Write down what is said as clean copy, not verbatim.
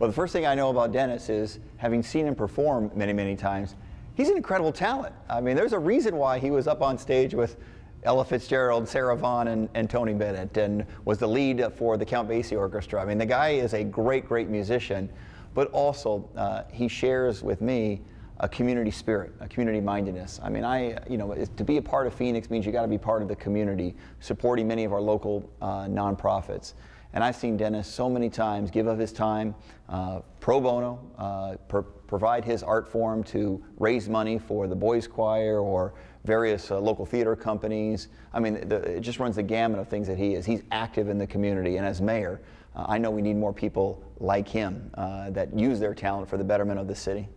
Well, the first thing I know about Dennis is, having seen him perform many, many times, he's an incredible talent. I mean, there's a reason why he was up on stage with Ella Fitzgerald, Sarah Vaughan, and Tony Bennett, and was the lead for the Count Basie Orchestra. I mean, the guy is a great, great musician, but also he shares with me a community spirit, a community mindedness. I mean, you know, to be a part of Phoenix means you got to be part of the community, supporting many of our local nonprofits. And I've seen Dennis so many times give of his time, pro bono, provide his art form to raise money for the boys' choir or various local theater companies. I mean, it just runs the gamut of things that he is. He's active in the community, and as mayor, I know we need more people like him that use their talent for the betterment of the city.